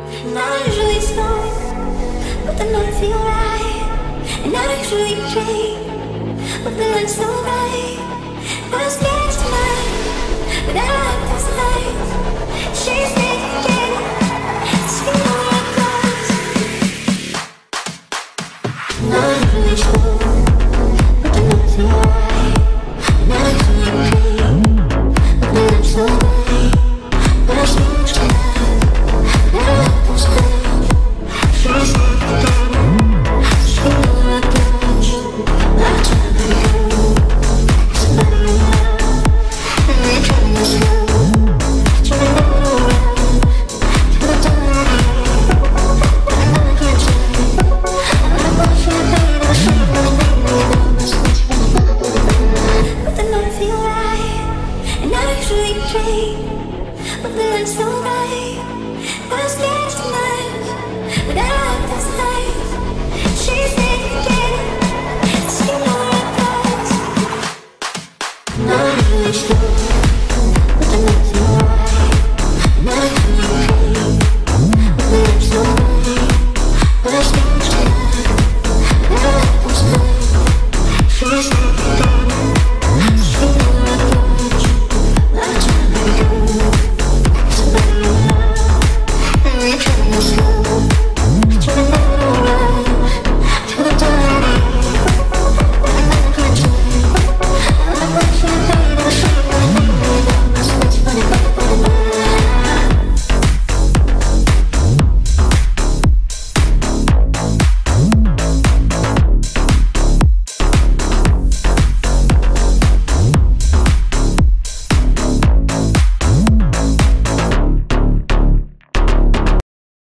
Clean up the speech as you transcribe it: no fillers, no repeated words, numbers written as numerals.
And I don't usually smoke, but the night feel right. And I don't usually drink, but the night's so right. I was scared tonight, but I like this life. She's